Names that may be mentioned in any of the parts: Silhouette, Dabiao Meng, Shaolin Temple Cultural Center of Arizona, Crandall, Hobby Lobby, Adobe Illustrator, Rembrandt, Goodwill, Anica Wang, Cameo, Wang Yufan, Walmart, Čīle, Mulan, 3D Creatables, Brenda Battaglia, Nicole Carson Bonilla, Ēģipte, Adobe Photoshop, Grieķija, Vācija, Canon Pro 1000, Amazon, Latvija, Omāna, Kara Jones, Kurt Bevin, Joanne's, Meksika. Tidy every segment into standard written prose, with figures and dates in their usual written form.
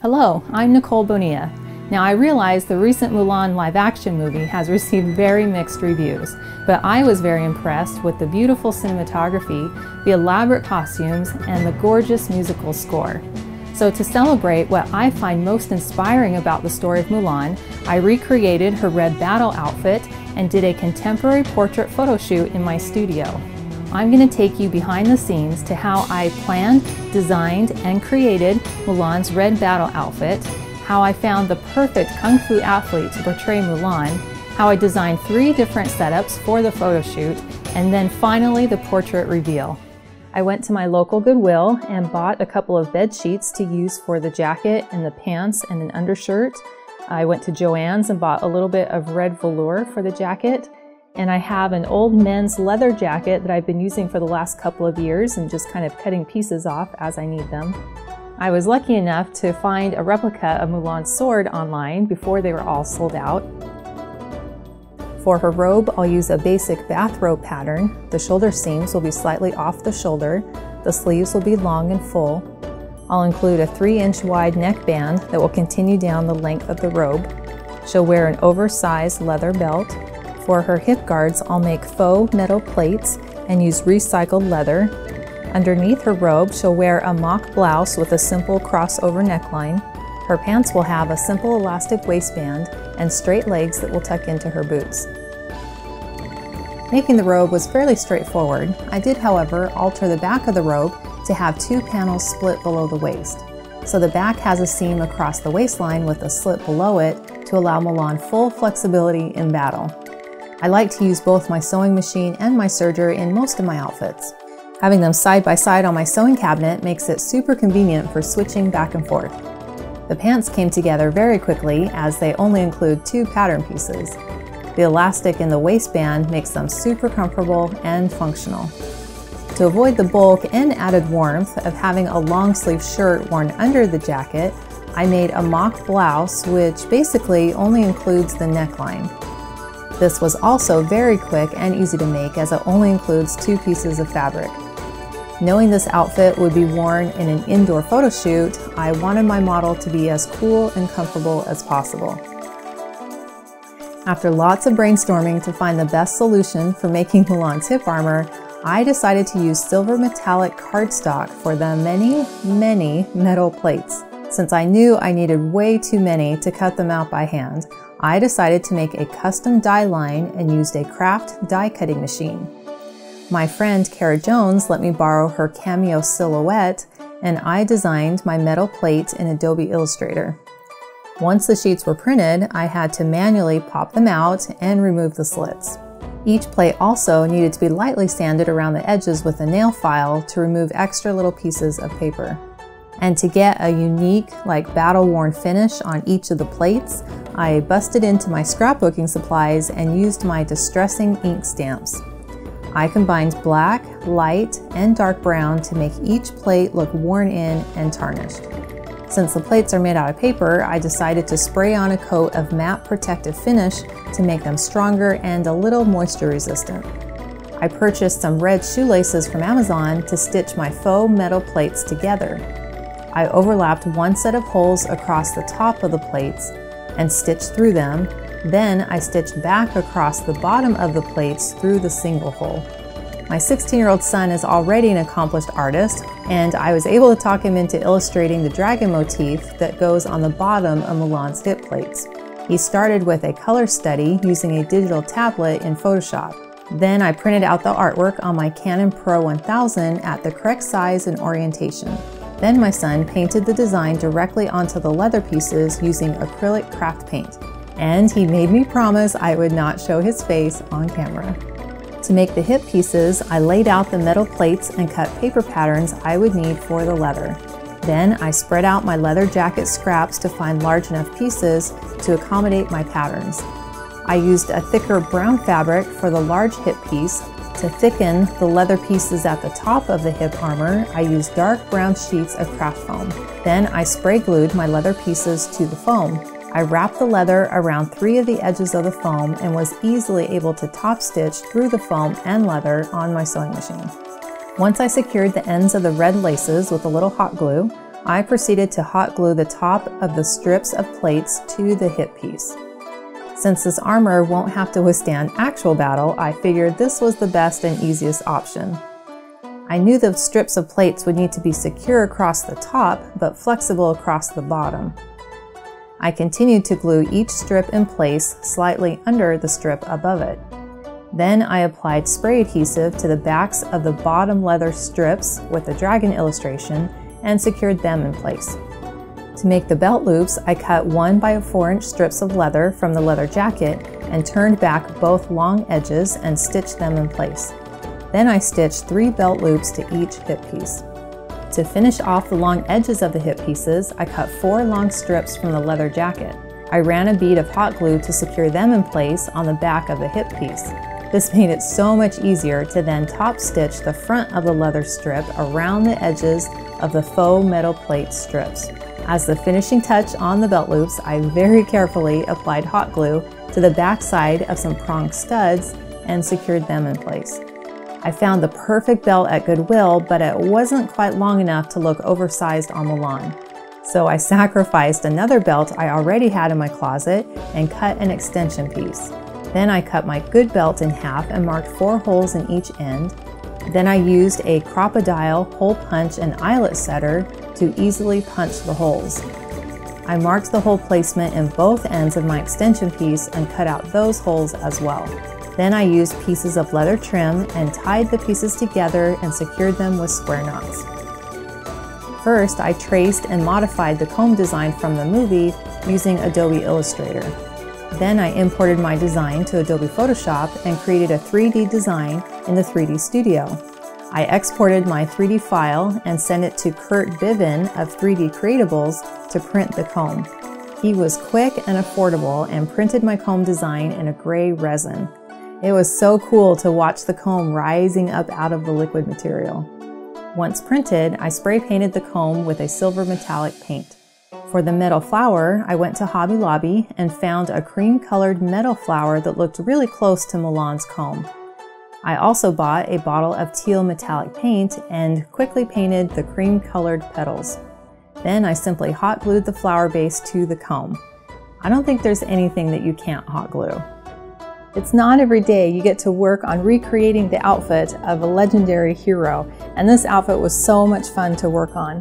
Hello, I'm Nicole Bonilla. Now I realize the recent Mulan live-action movie has received very mixed reviews, but I was very impressed with the beautiful cinematography, the elaborate costumes, and the gorgeous musical score. So to celebrate what I find most inspiring about the story of Mulan, I recreated her red battle outfit and did a contemporary portrait photo shoot in my studio. I'm going to take you behind the scenes to how I planned, designed, and created Mulan's red battle outfit, how I found the perfect kung fu athlete to portray Mulan, how I designed 3 different setups for the photo shoot, and then finally the portrait reveal. I went to my local Goodwill and bought a couple of bed sheets to use for the jacket and the pants and an undershirt. I went to Joanne's and bought a little bit of red velour for the jacket. And I have an old men's leather jacket that I've been using for the last couple of years and just kind of cutting pieces off as I need them. I was lucky enough to find a replica of Mulan's sword online before they were all sold out. For her robe, I'll use a basic bathrobe pattern. The shoulder seams will be slightly off the shoulder. The sleeves will be long and full. I'll include a 3-inch wide neckband that will continue down the length of the robe. She'll wear an oversized leather belt. For her hip guards, I'll make faux metal plates and use recycled leather. Underneath her robe, she'll wear a mock blouse with a simple crossover neckline. Her pants will have a simple elastic waistband and straight legs that will tuck into her boots. Making the robe was fairly straightforward. I did, however, alter the back of the robe to have 2 panels split below the waist. So the back has a seam across the waistline with a slit below it to allow Mulan full flexibility in battle. I like to use both my sewing machine and my serger in most of my outfits. Having them side by side on my sewing cabinet makes it super convenient for switching back and forth. The pants came together very quickly as they only include 2 pattern pieces. The elastic in the waistband makes them super comfortable and functional. To avoid the bulk and added warmth of having a long sleeve shirt worn under the jacket, I made a mock blouse which basically only includes the neckline. This was also very quick and easy to make as it only includes 2 pieces of fabric. Knowing this outfit would be worn in an indoor photo shoot, I wanted my model to be as cool and comfortable as possible. After lots of brainstorming to find the best solution for making Mulan's hip armor, I decided to use silver metallic cardstock for the many, many metal plates. Since I knew I needed way too many to cut them out by hand, I decided to make a custom die line and used a craft die cutting machine. My friend Kara Jones let me borrow her Cameo Silhouette, and I designed my metal plate in Adobe Illustrator. Once the sheets were printed, I had to manually pop them out and remove the slits. Each plate also needed to be lightly sanded around the edges with a nail file to remove extra little pieces of paper. And to get a unique, like battle-worn finish on each of the plates, I busted into my scrapbooking supplies and used my distressing ink stamps. I combined black, light, and dark brown to make each plate look worn in and tarnished. Since the plates are made out of paper, I decided to spray on a coat of matte protective finish to make them stronger and a little moisture resistant. I purchased some red shoelaces from Amazon to stitch my faux metal plates together. I overlapped one set of holes across the top of the plates and stitched through them, then I stitched back across the bottom of the plates through the single hole. My 16-year-old son is already an accomplished artist, and I was able to talk him into illustrating the dragon motif that goes on the bottom of Mulan's hip plates. He started with a color study using a digital tablet in Photoshop. Then I printed out the artwork on my Canon Pro 1000 at the correct size and orientation. Then my son painted the design directly onto the leather pieces using acrylic craft paint, and he made me promise I would not show his face on camera. To make the hip pieces, I laid out the metal plates and cut paper patterns I would need for the leather. Then I spread out my leather jacket scraps to find large enough pieces to accommodate my patterns. I used a thicker brown fabric for the large hip piece. To thicken the leather pieces at the top of the hip armor, I used dark brown sheets of craft foam. Then I spray glued my leather pieces to the foam. I wrapped the leather around 3 of the edges of the foam and was easily able to top stitch through the foam and leather on my sewing machine. Once I secured the ends of the red laces with a little hot glue, I proceeded to hot glue the top of the strips of plates to the hip piece. Since this armor won't have to withstand actual battle, I figured this was the best and easiest option. I knew the strips of plates would need to be secure across the top, but flexible across the bottom. I continued to glue each strip in place slightly under the strip above it. Then I applied spray adhesive to the backs of the bottom leather strips with the dragon illustration and secured them in place. To make the belt loops, I cut 1 by 4 inch strips of leather from the leather jacket and turned back both long edges and stitched them in place. Then I stitched 3 belt loops to each hip piece. To finish off the long edges of the hip pieces, I cut 4 long strips from the leather jacket. I ran a bead of hot glue to secure them in place on the back of the hip piece. This made it so much easier to then top stitch the front of the leather strip around the edges of the faux metal plate strips. As the finishing touch on the belt loops, I very carefully applied hot glue to the back side of some prong studs and secured them in place. I found the perfect belt at Goodwill, but it wasn't quite long enough to look oversized on Mulan. So I sacrificed another belt I already had in my closet and cut an extension piece. Then I cut my good belt in half and marked 4 holes in each end. Then I used a crocodile, hole punch, and eyelet setter to easily punch the holes. I marked the hole placement in both ends of my extension piece and cut out those holes as well. Then I used pieces of leather trim and tied the pieces together and secured them with square knots. First, I traced and modified the comb design from the movie using Adobe Illustrator. Then I imported my design to Adobe Photoshop and created a 3D design in the 3D Studio. I exported my 3D file and sent it to Kurt Bevin of 3D Creatables to print the comb. He was quick and affordable and printed my comb design in a gray resin. It was so cool to watch the comb rising up out of the liquid material. Once printed, I spray painted the comb with a silver metallic paint. For the metal flower, I went to Hobby Lobby and found a cream-colored metal flower that looked really close to Mulan's comb. I also bought a bottle of teal metallic paint and quickly painted the cream-colored petals. Then I simply hot glued the flower base to the comb. I don't think there's anything that you can't hot glue. It's not every day you get to work on recreating the outfit of a legendary hero, and this outfit was so much fun to work on.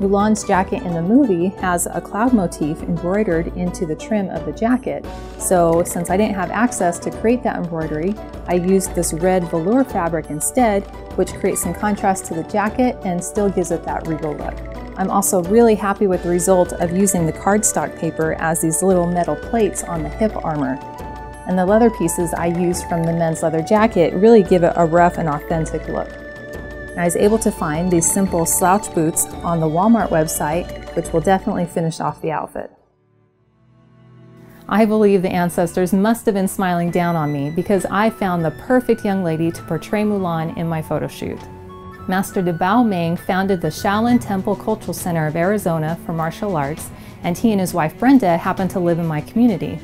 Mulan's jacket in the movie has a cloud motif embroidered into the trim of the jacket, so since I didn't have access to create that embroidery, I used this red velour fabric instead, which creates some contrast to the jacket and still gives it that regal look. I'm also really happy with the result of using the cardstock paper as these little metal plates on the hip armor. And the leather pieces I used from the men's leather jacket really give it a rough and authentic look. I was able to find these simple slouch boots on the Walmart website, which will definitely finish off the outfit. I believe the ancestors must have been smiling down on me because I found the perfect young lady to portray Mulan in my photo shoot. Master Dabiao Meng founded the Shaolin Temple Cultural Center of Arizona for martial arts, and he and his wife Brenda happened to live in my community.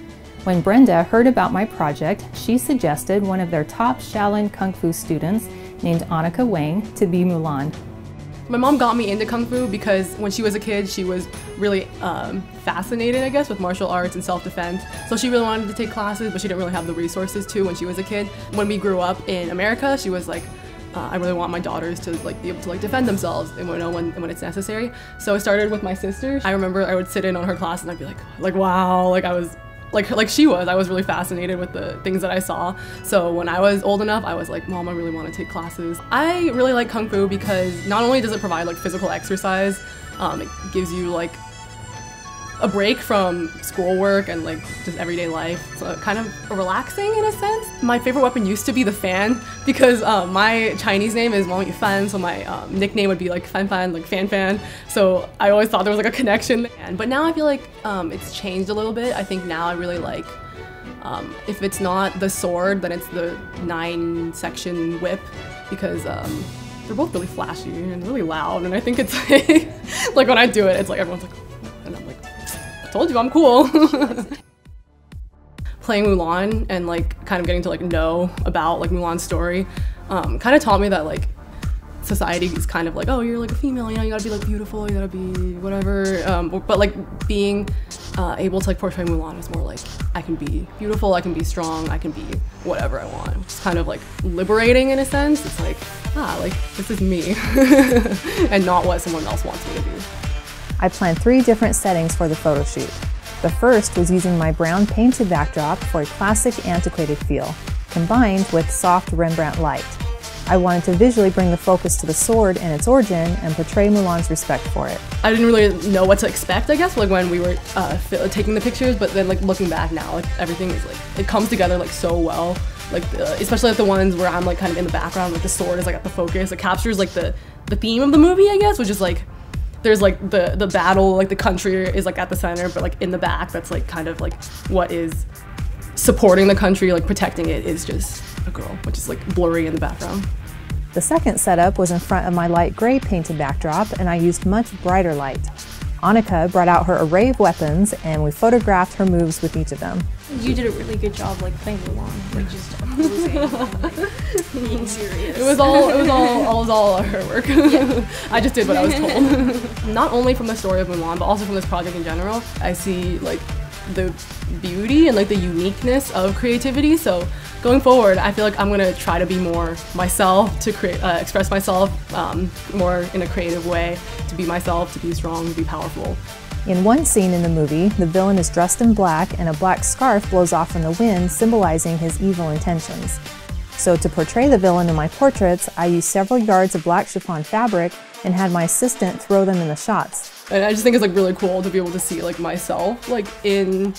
When Brenda heard about my project, she suggested one of their top Shaolin Kung Fu students named Anica Wang to be Mulan. My mom got me into Kung Fu because when she was a kid, she was really fascinated, I guess, with martial arts and self-defense. So she really wanted to take classes, but she didn't really have the resources to when she was a kid. When we grew up in America, she was like, I really want my daughters to be able to defend themselves and know when it's necessary. So I started with my sister. I remember I would sit in on her class and I'd be like wow, I was really fascinated with the things that I saw. So when I was old enough, I was like, Mom, I really want to take classes. I really like Kung Fu because not only does it provide physical exercise, it gives you a break from schoolwork and just everyday life. So kind of relaxing in a sense. My favorite weapon used to be the fan because my Chinese name is Wang Yufan, so my nickname would be Fan Fan, Fan Fan. So I always thought there was a connection. But now I feel it's changed a little bit. I think now I really like, if it's not the sword, then it's the 9-section whip because they're both really flashy and really loud. And I think it's when I do it, it's everyone's and I'm told you I'm cool. Playing Mulan and kind of getting to know about Mulan's story kind of taught me that society is kind of like, oh, you're like a female, you know, you gotta be like beautiful, you gotta be whatever. But like being able to like portray Mulan is more like, I can be beautiful, I can be strong, I can be whatever I want. It's kind of like liberating in a sense. It's like, ah, like this is me and not what someone else wants me to be. I planned 3 different settings for the photo shoot. The first was using my brown painted backdrop for a classic antiquated feel, combined with soft Rembrandt light. I wanted to visually bring the focus to the sword and its origin and portray Mulan's respect for it. I didn't really know what to expect, I guess, like when we were taking the pictures, but then like looking back now, like everything is like, it comes together like so well. Like especially like the ones where I'm like kind of in the background, like the sword is like at the focus. It captures like the theme of the movie, I guess, which is like, there's like the battle, like the country is like at the center, but like in the back, that's like kind of like what is supporting the country, like protecting it, is just a girl, which is like blurry in the background. The second setup was in front of my light gray painted backdrop, and I used much brighter light. Anica brought out her array of weapons, and we photographed her moves with each of them. You did a really good job, like playing Mulan. Like just amazing, like, being serious. It was all her work. Yeah. I just did what I was told. Not only from the story of Mulan, but also from this project in general, I see like the beauty and like the uniqueness of creativity. So going forward, I feel like I'm gonna try to be more myself, to create, express myself more in a creative way, to be myself, to be strong, to be powerful. In one scene in the movie, the villain is dressed in black and a black scarf blows off in the wind, symbolizing his evil intentions. So to portray the villain in my portraits, I used several yards of black chiffon fabric and had my assistant throw them in the shots. And I just think it's like really cool to be able to see like myself like in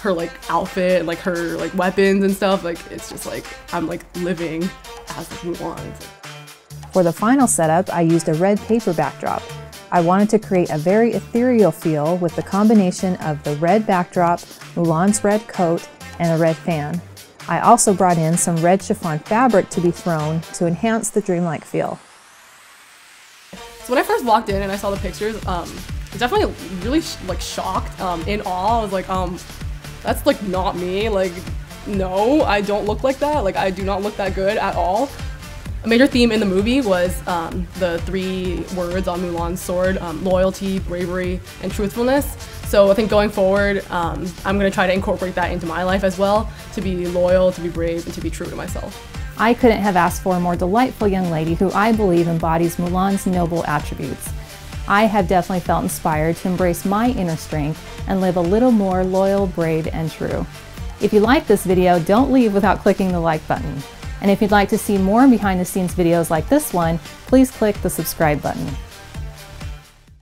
her like outfit, like her like weapons and stuff. Like it's just like I'm like living as Mulan. For the final setup, I used a red paper backdrop. I wanted to create a very ethereal feel with the combination of the red backdrop, Mulan's red coat, and a red fan. I also brought in some red chiffon fabric to be thrown to enhance the dreamlike feel. So when I first walked in and I saw the pictures, I was definitely really like shocked, in awe. I was like, that's like not me. Like, no, I don't look like that. Like, I do not look that good at all. A major theme in the movie was the 3 words on Mulan's sword, loyalty, bravery, and truthfulness. So I think going forward, I'm gonna try to incorporate that into my life as well, to be loyal, to be brave, and to be true to myself. I couldn't have asked for a more delightful young lady who I believe embodies Mulan's noble attributes. I have definitely felt inspired to embrace my inner strength and live a little more loyal, brave, and true. If you like this video, don't leave without clicking the like button. And if you'd like to see more behind the scenes videos like this one, please click the subscribe button.